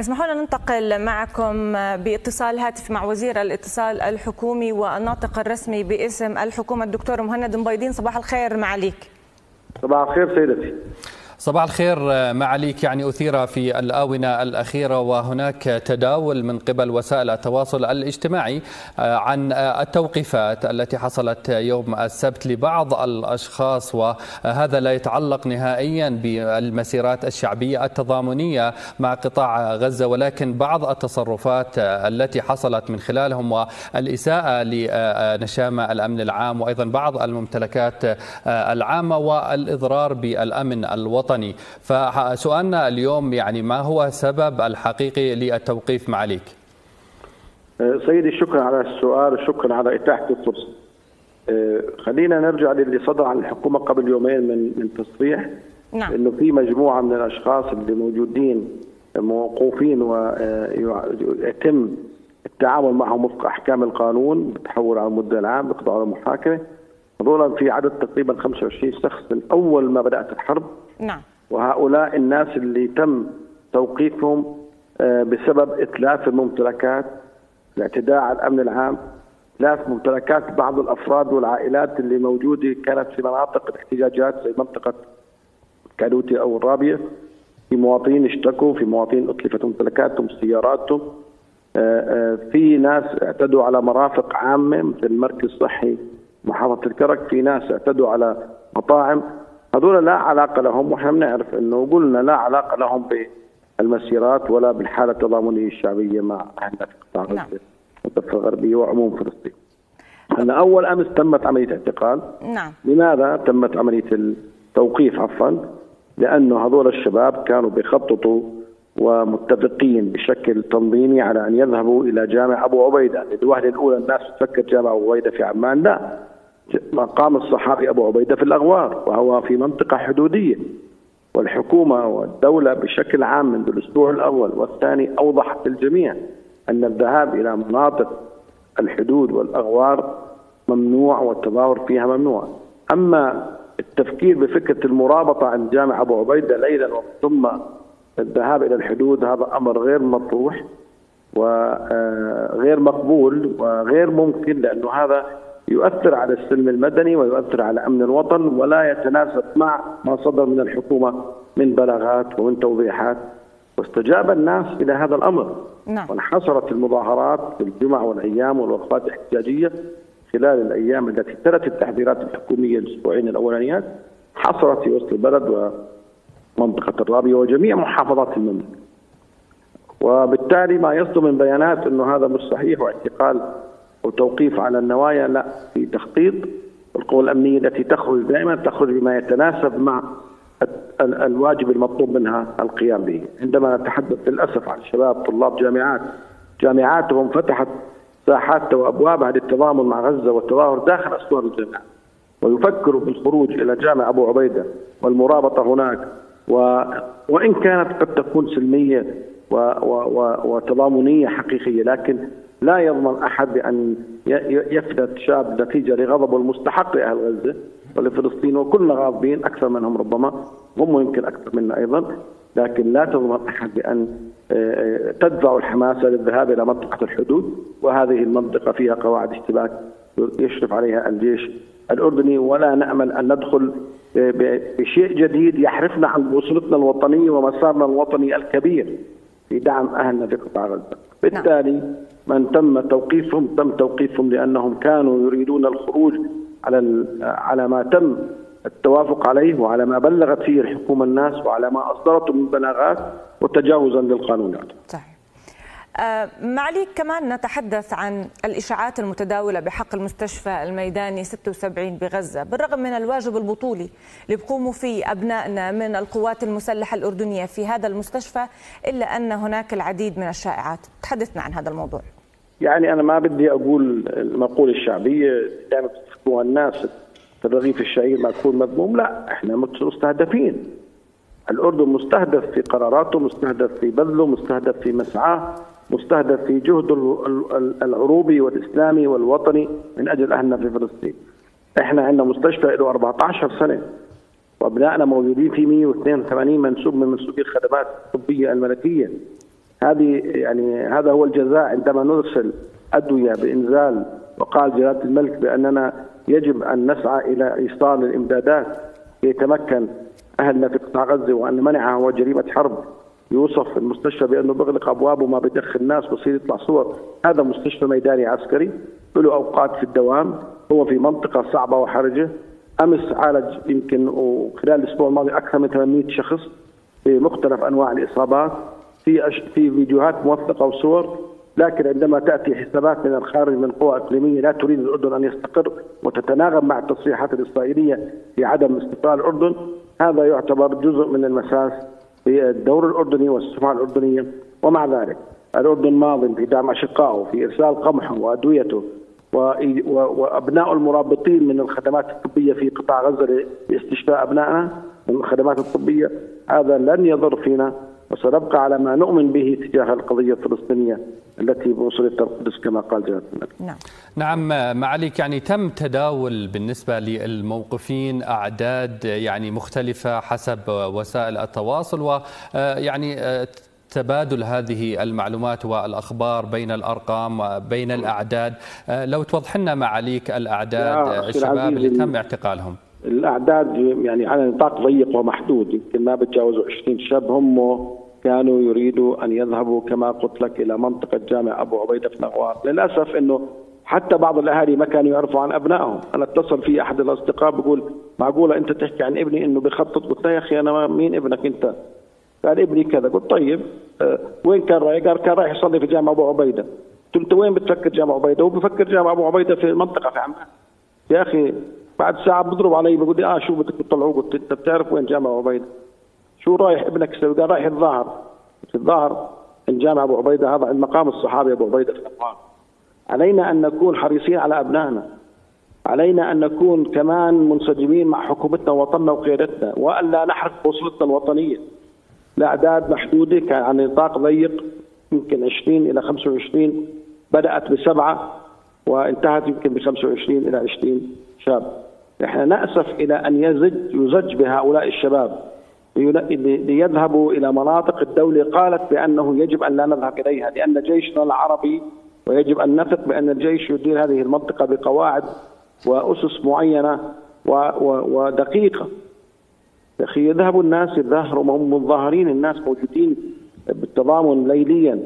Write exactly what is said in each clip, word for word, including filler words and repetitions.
اسمحوا لنا ننتقل معكم باتصال هاتف مع وزير الاتصال الحكومي والناطق الرسمي باسم الحكومة الدكتور مهند المبيضين. صباح الخير معاليك. صباح الخير سيدتي. صباح الخير معاليك. يعني أثير في الآونة الأخيرة وهناك تداول من قبل وسائل التواصل الاجتماعي عن التوقيفات التي حصلت يوم السبت لبعض الأشخاص، وهذا لا يتعلق نهائيا بالمسيرات الشعبية التضامنية مع قطاع غزة، ولكن بعض التصرفات التي حصلت من خلالهم والإساءة لنشامى الأمن العام وأيضا بعض الممتلكات العامة والإضرار بالأمن الوطني. فسؤالنا اليوم يعني ما هو سبب الحقيقي للتوقيف معاليك؟ سيدي شكرا على السؤال وشكرا على إتاحة الفرصة. خلينا نرجع للي صدر عن الحكومة قبل يومين من من تصريح، نعم، انه في مجموعة من الأشخاص اللي موجودين موقوفين ويتم التعامل معهم وفق أحكام القانون، بتحول على المدة العام، بيقضوا على المحاكمة. هذول في عدد تقريبا خمسة وعشرين شخص من أول ما بدأت الحرب. نعم. وهؤلاء الناس اللي تم توقيفهم بسبب إتلاف الممتلكات، الاعتداء على الأمن العام، إتلاف ممتلكات بعض الأفراد والعائلات اللي موجودة كانت في مناطق الاحتجاجات زي منطقة كالوتي أو الرابية. في مواطنين اشتكوا، في مواطنين أتلفت ممتلكاتهم، سياراتهم. في ناس اعتدوا على مرافق عامة مثل مركز صحي محافظة الكرك، في ناس اعتدوا على مطاعم. هذول لا علاقة لهم، ونحن بنعرف أنه قلنا لا علاقة لهم بالمسيرات ولا بالحالة التضامنية الشعبية مع أهلنا في قطاع غزة والضفة الغربية وعموم فلسطين. أن أول أمس تمت عملية اعتقال. نعم. لماذا تمت عملية التوقيف عفوا؟ لأنه هذول الشباب كانوا بيخططوا ومتفقين بشكل تنظيمي على أن يذهبوا إلى جامع أبو عبيدة. للوهلة الأولى الناس تفكر جامع أبو عبيدة في عمان، لا، مقام الصحابي أبو عبيدة في الأغوار، وهو في منطقة حدودية. والحكومة والدولة بشكل عام منذ الأسبوع الأول والثاني أوضحت للجميع أن الذهاب إلى مناطق الحدود والأغوار ممنوع والتظاهر فيها ممنوع. أما التفكير بفكرة المرابطة عند جامع أبو عبيدة ليلا ثم الذهاب إلى الحدود، هذا أمر غير مطروح وغير مقبول وغير ممكن، لأنه هذا يؤثر على السلم المدني ويؤثر على أمن الوطن ولا يتناسب مع ما صدر من الحكومة من بلاغات ومن توضيحات. واستجاب الناس إلى هذا الأمر، نعم، وانحصرت المظاهرات في الجمع والأيام والوقفات الاحتجاجية خلال الأيام التي تلت التحذيرات الحكومية الأسبوعين الأولانيات، حصرت في وسط البلد ومنطقة الرابية وجميع محافظات المملكة. وبالتالي ما يصدر من بيانات أنه هذا مش صحيح واعتقال وتوقيف على النوايا، لا، في تخطيط. القوى الأمنية التي تخرج دائما تخرج بما يتناسب مع الواجب المطلوب منها القيام به. عندما نتحدث للأسف عن شباب طلاب جامعات جامعاتهم فتحت ساحات وأبوابها للتضامن مع غزة والتظاهر داخل أسوار الجامعات، ويفكروا بالخروج إلى جامع أبو عبيدة والمرابطة هناك، و... وإن كانت قد تكون سلمية و... و... و... وتضامنية حقيقية، لكن لا يضمن أحد بأن يفلت شاب نتيجة لغضبه المستحق لأهل غزة ولفلسطين، وكلنا غاضبين أكثر منهم ربما، هم يمكن أكثر منا أيضا، لكن لا تضمن أحد بأن تدفع الحماسة للذهاب إلى منطقة الحدود، وهذه المنطقة فيها قواعد اشتباك يشرف عليها الجيش الأردني، ولا نأمل أن ندخل بشيء جديد يحرفنا عن بوصلتنا الوطنية ومسارنا الوطني الكبير في دعم أهلنا في قطاع غزة. بالتالي من تم توقيفهم تم توقيفهم لأنهم كانوا يريدون الخروج على على ما تم التوافق عليه وعلى ما بلغت فيه الحكومة الناس وعلى ما أصدرته من بلاغات، وتجاوزا للقانونات. صحيح. آه معاليك كمان نتحدث عن الإشاعات المتداولة بحق المستشفى الميداني ستة وسبعين بغزة، بالرغم من الواجب البطولي اللي بقوموا فيه أبنائنا من القوات المسلحة الأردنية في هذا المستشفى، إلا أن هناك العديد من الشائعات. تحدثنا عن هذا الموضوع. يعني أنا ما بدي أقول المقولة الشعبية دائما بتسمعوها الناس، الرغيف الشعير مأكول مذموم، لا، إحنا مستهدفين. الأردن مستهدف في قراراته، مستهدف في بذله، مستهدف في مسعاه، مستهدف في جهده العروبي والإسلامي والوطني من أجل أهلنا في فلسطين. إحنا عندنا مستشفى له أربعة عشر سنة وأبنائنا موجودين في مئة واثنين وثمانين منسوب من منسوبي الخدمات الطبية الملكية. هذه يعني هذا هو الجزاء عندما نرسل أدوية بإنزال. وقال جلالة الملك بأننا يجب أن نسعى إلى إيصال الإمدادات ليتمكن أهلنا في قطاع غزة، وأن منعها هو جريمة حرب. يوصف المستشفى بأنه بغلق أبوابه وما بدخل الناس بصير يطلع صور. هذا مستشفى ميداني عسكري له أوقات في الدوام، هو في منطقة صعبة وحرجة. أمس عالج يمكن وخلال الأسبوع الماضي أكثر من ثمانمئة شخص بمختلف أنواع الإصابات، في أش... في فيديوهات موثقة وصور. لكن عندما تأتي حسابات من الخارج من قوى إقليمية لا تريد الأردن أن يستقر وتتناغم مع التصريحات الإسرائيلية في عدم استقرار الأردن، هذا يعتبر جزء من المساس في الدور الأردني والسفارة الأردنية. ومع ذلك الأردن ماض في دعم أشقائه، في إرسال قمحه وأدويته وأبناء المرابطين من الخدمات الطبية في قطاع غزة لاستشفاء أبنائنا من الخدمات الطبية. هذا لن يضر فينا، وسنبقى على ما نؤمن به تجاه القضية الفلسطينية التي بوصلت القدس كما قال جلالة الملك. نعم. نعم معاليك، يعني تم تداول بالنسبة للموقفين أعداد يعني مختلفة حسب وسائل التواصل، ويعني تبادل هذه المعلومات والأخبار بين الأرقام بين الأعداد. لو توضح لنا معاليك الأعداد الشباب اللي تم اعتقالهم. الأعداد يعني على نطاق ضيق ومحدود، يمكن ما بتجاوزوا عشرين شاب. هم كانوا يريدوا أن يذهبوا كما قلت لك إلى منطقة جامع أبو عبيدة في الأغوار. للأسف أنه حتى بعض الأهالي ما كانوا يعرفوا عن أبنائهم. أنا اتصل في أحد الأصدقاء بقول معقولة أنت تحكي عن ابني أنه بخطط؟ قلت له يا أخي أنا مين ابنك أنت؟ قال ابني كذا. قلت طيب أه وين كان رايح؟ قال كان رايح يصلي في جامع أبو عبيدة. قلت له أنت وين بتفكر جامع أبو عبيدة؟ هو بفكر جامع أبو عبيدة في منطقة في عمان. يا أخي بعد ساعة بضرب علي بقول لي آه شو بدك تطلعوه؟ قلت أنت بتعرف وين جامع أبو عبيدة؟ شو رايح ابنك يسوي؟ قال رايح يتظاهر. الظاهر الجامع أبو عبيدة هذا عند مقام الصحابي أبو عبيدة في الأغوار. علينا أن نكون حريصين على أبنائنا، علينا أن نكون كمان منسجمين مع حكومتنا ووطننا وقيادتنا، وألا نحرق بوصلتنا الوطنية. الأعداد محدودة، كان عن نطاق ضيق يمكن عشرين إلى خمسة وعشرين، بدأت بسبعة وانتهت يمكن بخمسة وعشرين إلى عشرين شاب. نحن نأسف إلى أن يزج يزج بهؤلاء الشباب ليذهبوا إلى مناطق الدولة قالت بأنه يجب أن لا نذهب إليها، لأن جيشنا العربي ويجب أن نثق بأن الجيش يدير هذه المنطقة بقواعد وأسس معينة و و ودقيقة. أخي يذهبوا الناس يتظاهروا، هم متظاهرين، الناس موجودين بالتضامن ليليا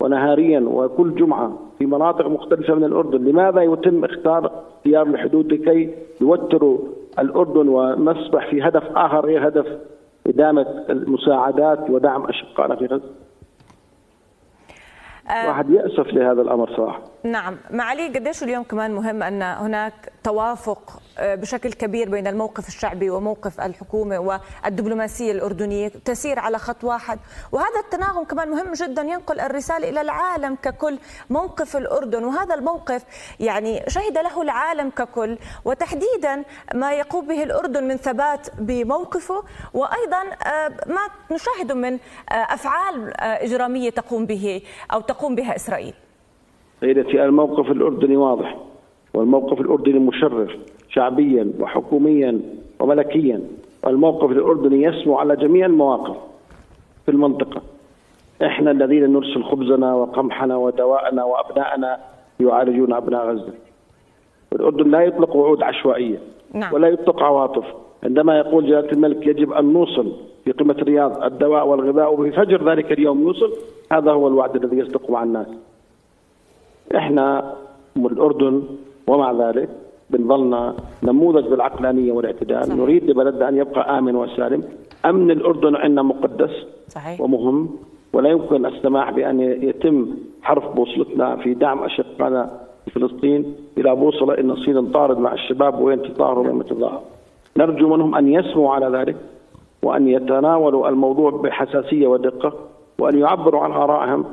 ونهاريا وكل جمعة في مناطق مختلفة من الأردن. لماذا يتم اختيار اختيار الحدود لكي يوتروا الأردن ونصبح في هدف آخر غير هدف إدامة المساعدات ودعم أشقائنا في غزة؟ واحد يأسف لهذا الأمر صراحة. نعم معالي، قديش اليوم كمان مهم أن هناك توافق بشكل كبير بين الموقف الشعبي وموقف الحكومة والدبلوماسية الأردنية تسير على خط واحد، وهذا التناغم كمان مهم جدا ينقل الرسالة إلى العالم ككل. موقف الأردن وهذا الموقف يعني شهد له العالم ككل، وتحديدا ما يقوم به الأردن من ثبات بموقفه، وأيضا ما نشاهده من أفعال إجرامية تقوم به أو تقوم بها إسرائيل. سيدتي الموقف الأردني واضح، والموقف الأردني مشرف شعبيا وحكوميا وملكيا. الموقف الأردني يسمو على جميع المواقف في المنطقة. احنا الذين نرسل خبزنا وقمحنا ودواءنا وأبنائنا يعالجون أبناء غزة. الأردن لا يطلق وعود عشوائية ولا يطلق عواطف. عندما يقول جلالة الملك يجب أن نوصل في قمة الرياض الدواء والغذاء وفي فجر ذلك اليوم نوصل، هذا هو الوعد الذي يصدق مع الناس. احنا من الأردن ومع ذلك بنظلنا نموذج بالعقلانية والاعتدال. صحيح. نريد لبلدنا أن يبقى آمن وسالم. أمن الأردن عندنا مقدس. صحيح. ومهم، ولا يمكن السماح بأن يتم حرف بوصلتنا في دعم أشقائنا في فلسطين إلى بوصلة أن نصير نطارد مع الشباب وين تظاهروا وين ما تظاهروا. نرجو منهم أن يسموا على ذلك وأن يتناولوا الموضوع بحساسية ودقة، وأن يعبروا عن آرائهم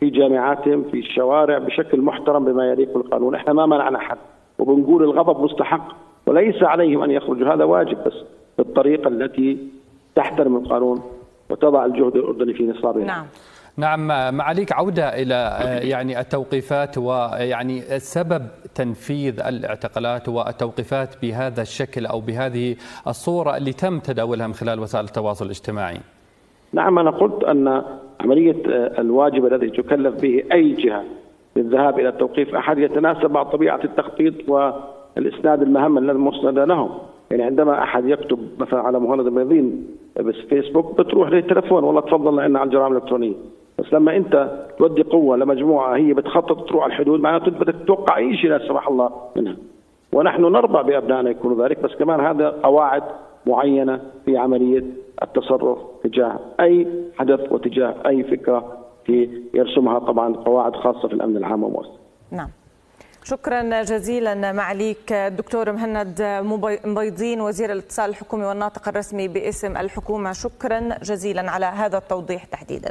في جامعاتهم في الشوارع بشكل محترم بما يليق بالقانون. احنا ما منعنا حد، وبنقول الغضب مستحق وليس عليهم ان يخرجوا، هذا واجب، بس بالطريقه التي تحترم القانون وتضع الجهد الاردني في نصابها. نعم. نعم معاليك، عودة إلى يعني التوقيفات ويعني سبب تنفيذ الاعتقالات والتوقيفات بهذا الشكل أو بهذه الصورة اللي تم تداولها من خلال وسائل التواصل الاجتماعي. نعم أنا قلت أن عملية الواجب الذي تكلف به أي جهة للذهاب إلى توقيف أحد يتناسب مع طبيعة التخطيط والإسناد المهمة المسندة لهم. يعني عندما أحد يكتب مثلا على مهند المبيضين بالفيسبوك بتروح له تلفون والله تفضل لأن على الجرائم الإلكترونية، بس لما أنت تودي قوة لمجموعة هي بتخطط تروح على الحدود معناته بدك تتوقع أي شيء لا سمح الله منها. ونحن نرضى بأبنائنا يكونوا ذلك، بس كمان هذا قواعد معينة في عملية التصرف تجاه أي حدث وتجاه أي فكرة يرسمها طبعا قواعد خاصة في الأمن العام ومؤسسة. نعم. شكرا جزيلا معاليك الدكتور مهند المبيضين وزير الاتصال الحكومي والناطق الرسمي باسم الحكومة، شكرا جزيلا على هذا التوضيح تحديدا.